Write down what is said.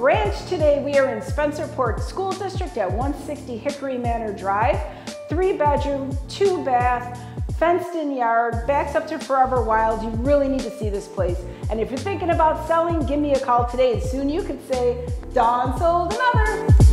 ranch today. We are in Spencerport School District at 160 Hickory Manor Drive. 3-bedroom, 2-bath, fenced in yard, backs up to Forever Wild. You really need to see this place. And if you're thinking about selling, give me a call today, and soon you could say, Dawn sold another.